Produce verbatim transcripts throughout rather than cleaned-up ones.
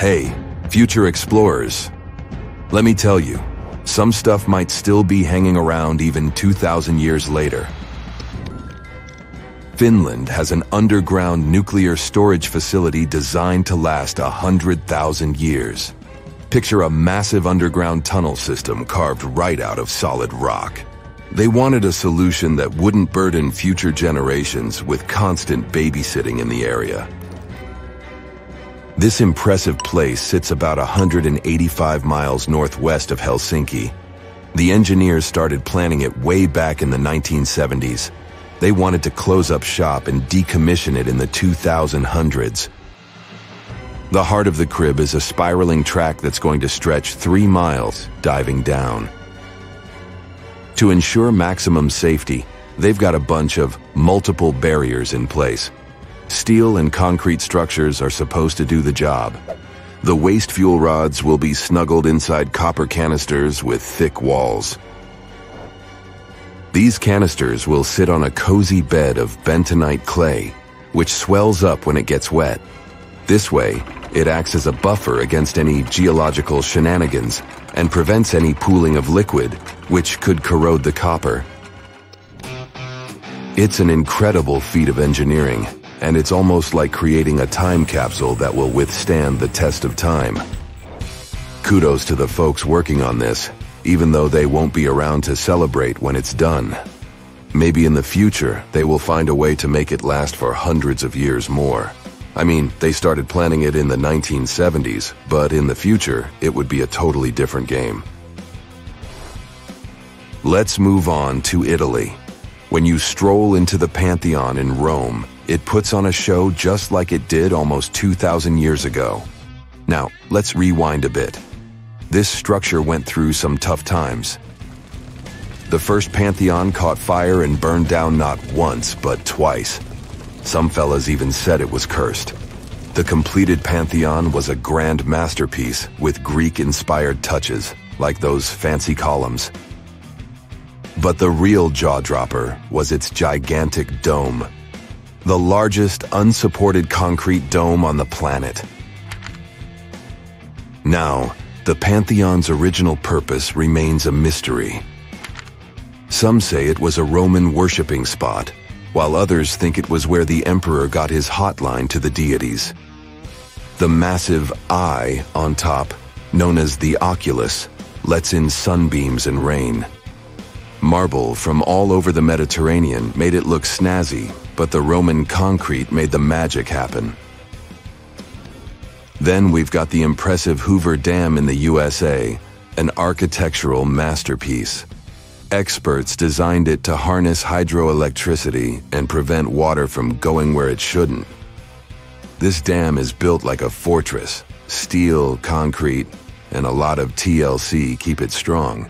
Hey, future explorers. Let me tell you, some stuff might still be hanging around even two thousand years later. Finland has an underground nuclear storage facility designed to last one hundred thousand years. Picture a massive underground tunnel system carved right out of solid rock. They wanted a solution that wouldn't burden future generations with constant babysitting in the area. This impressive place sits about one hundred eighty-five miles northwest of Helsinki. The engineers started planning it way back in the nineteen seventies. They wanted to close up shop and decommission it in the two thousand hundreds. The heart of the crib is a spiraling track that's going to stretch three miles, diving down. To ensure maximum safety, they've got a bunch of multiple barriers in place. Steel and concrete structures are supposed to do the job. The waste fuel rods will be snuggled inside copper canisters with thick walls. These canisters will sit on a cozy bed of bentonite clay, which swells up when it gets wet. This way, it acts as a buffer against any geological shenanigans and prevents any pooling of liquid, which could corrode the copper. It's an incredible feat of engineering, and it's almost like creating a time capsule that will withstand the test of time. Kudos to the folks working on this, even though they won't be around to celebrate when it's done. Maybe in the future, they will find a way to make it last for hundreds of years more. I mean, they started planning it in the nineteen seventies, but in the future, it would be a totally different game. Let's move on to Italy. When you stroll into the Pantheon in Rome, it puts on a show just like it did almost two thousand years ago. Now, let's rewind a bit. This structure went through some tough times. The first Pantheon caught fire and burned down not once, but twice. Some fellas even said it was cursed. The completed Pantheon was a grand masterpiece with Greek-inspired touches, like those fancy columns. But the real jaw-dropper was its gigantic dome. The largest unsupported concrete dome on the planet. Now, the Pantheon's original purpose remains a mystery. Some say it was a Roman worshipping spot, while others think it was where the emperor got his hotline to the deities. The massive eye on top, known as the Oculus, lets in sunbeams and rain. Marble from all over the Mediterranean made it look snazzy, but the Roman concrete made the magic happen. Then we've got the impressive Hoover Dam in the U S A, an architectural masterpiece. Experts designed it to harness hydroelectricity and prevent water from going where it shouldn't. This dam is built like a fortress. Steel, concrete, and a lot of T L C keep it strong.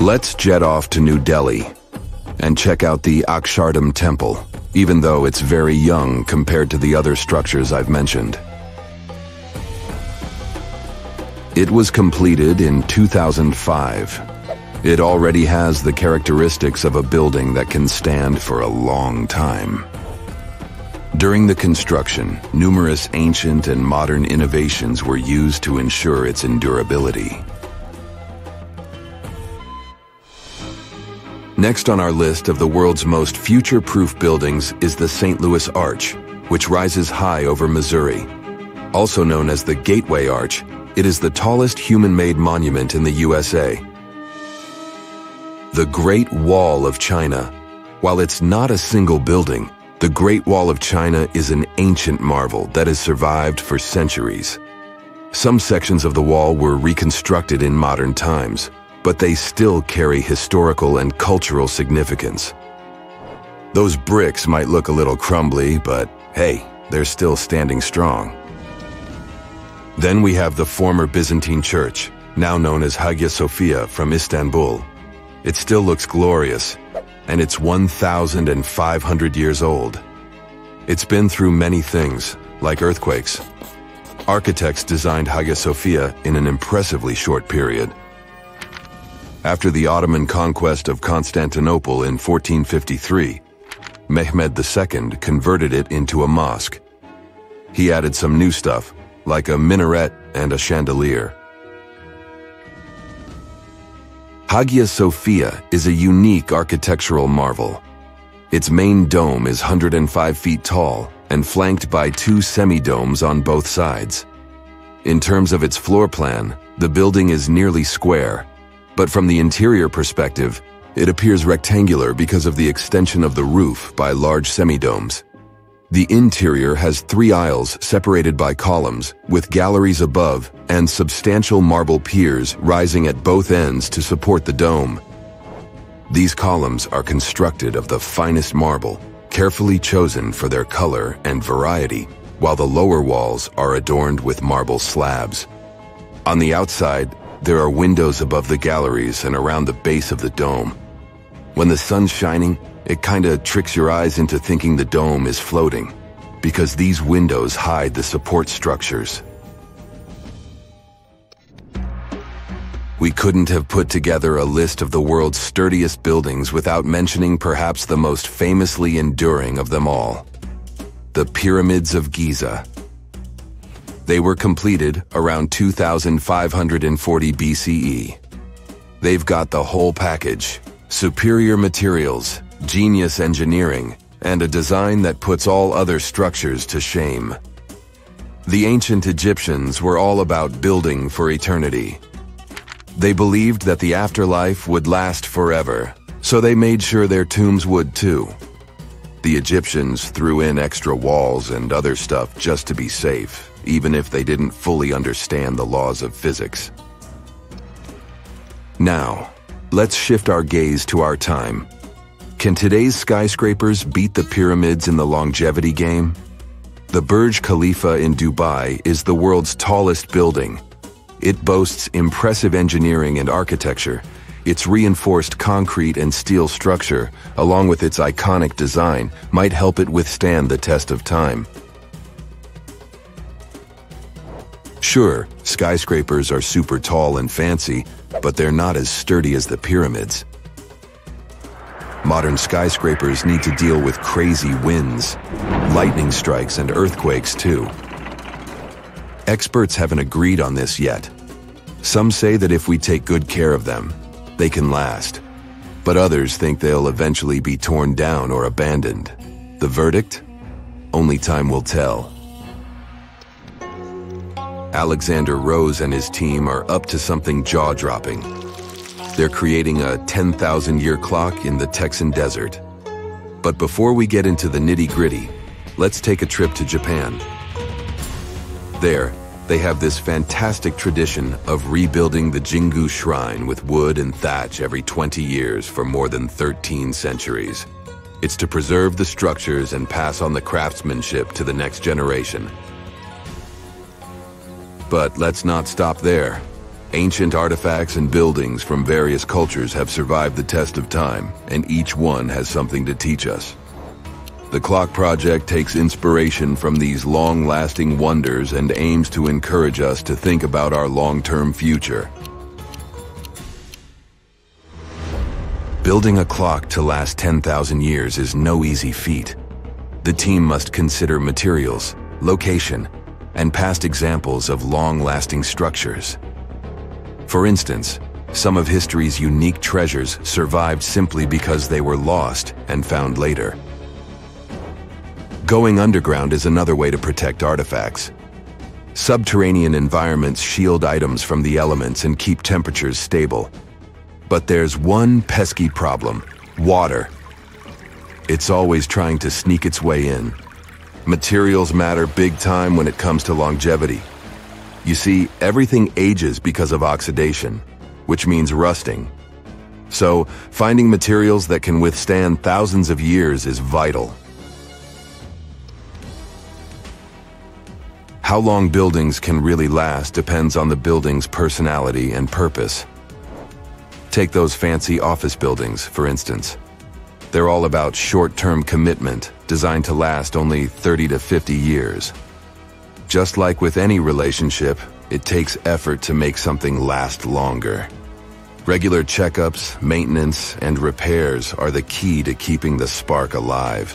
Let's jet off to New Delhi and check out the Akshardham Temple, even though it's very young compared to the other structures I've mentioned. It was completed in two thousand five. It already has the characteristics of a building that can stand for a long time. During the construction, numerous ancient and modern innovations were used to ensure its endurability. Next on our list of the world's most future-proof buildings is the Saint Louis Arch, which rises high over Missouri. Also known as the Gateway Arch, it is the tallest human-made monument in the U S A. The Great Wall of China. While it's not a single building, the Great Wall of China is an ancient marvel that has survived for centuries. Some sections of the wall were reconstructed in modern times, but they still carry historical and cultural significance. Those bricks might look a little crumbly, but hey, they're still standing strong. Then we have the former Byzantine church, now known as Hagia Sophia from Istanbul. It still looks glorious, and it's one thousand five hundred years old. It's been through many things, like earthquakes. Architects designed Hagia Sophia in an impressively short period. After the Ottoman conquest of Constantinople in fourteen fifty-three, Mehmed the Second converted it into a mosque. He added some new stuff, like a minaret and a chandelier. Hagia Sophia is a unique architectural marvel. Its main dome is one hundred five feet tall and flanked by two semi-domes on both sides. In terms of its floor plan, the building is nearly square, but from the interior perspective, it appears rectangular because of the extension of the roof by large semi-domes. The interior has three aisles separated by columns, with galleries above and substantial marble piers rising at both ends to support the dome. These columns are constructed of the finest marble, carefully chosen for their color and variety, while the lower walls are adorned with marble slabs. On the outside, there are windows above the galleries and around the base of the dome. When the sun's shining, it kinda tricks your eyes into thinking the dome is floating, because these windows hide the support structures. We couldn't have put together a list of the world's sturdiest buildings without mentioning perhaps the most famously enduring of them all, the Pyramids of Giza. They were completed around two thousand five hundred forty B C E. They've got the whole package: superior materials, genius engineering, and a design that puts all other structures to shame. The ancient Egyptians were all about building for eternity. They believed that the afterlife would last forever, so they made sure their tombs would too. The Egyptians threw in extra walls and other stuff just to be safe, even if they didn't fully understand the laws of physics. Now, let's shift our gaze to our time. Can today's skyscrapers beat the pyramids in the longevity game? The Burj Khalifa in Dubai is the world's tallest building. It boasts impressive engineering and architecture. Its reinforced concrete and steel structure, along with its iconic design, might help it withstand the test of time. Sure, skyscrapers are super tall and fancy, but they're not as sturdy as the pyramids. Modern skyscrapers need to deal with crazy winds, lightning strikes, and earthquakes too. Experts haven't agreed on this yet. Some say that if we take good care of them, they can last. But others think they'll eventually be torn down or abandoned. The verdict? Only time will tell. Alexander Rose and his team are up to something jaw-dropping. They're creating a ten thousand year clock in the Texan desert. But before we get into the nitty-gritty, let's take a trip to Japan. There, they have this fantastic tradition of rebuilding the Jingū shrine with wood and thatch every twenty years for more than thirteen centuries. It's to preserve the structures and pass on the craftsmanship to the next generation. But let's not stop there. Ancient artifacts and buildings from various cultures have survived the test of time, and each one has something to teach us. The clock project takes inspiration from these long-lasting wonders and aims to encourage us to think about our long-term future. Building a clock to last ten thousand years is no easy feat. The team must consider materials, location, and past examples of long-lasting structures. For instance, some of history's unique treasures survived simply because they were lost and found later. Going underground is another way to protect artifacts. Subterranean environments shield items from the elements and keep temperatures stable. But there's one pesky problem: water. It's always trying to sneak its way in. Materials matter big time when it comes to longevity. You see, everything ages because of oxidation, which means rusting. So, finding materials that can withstand thousands of years is vital. How long buildings can really last depends on the building's personality and purpose. Take those fancy office buildings, for instance. They're all about short-term commitment, designed to last only thirty to fifty years. Just like with any relationship, it takes effort to make something last longer. Regular checkups, maintenance, and repairs are the key to keeping the spark alive.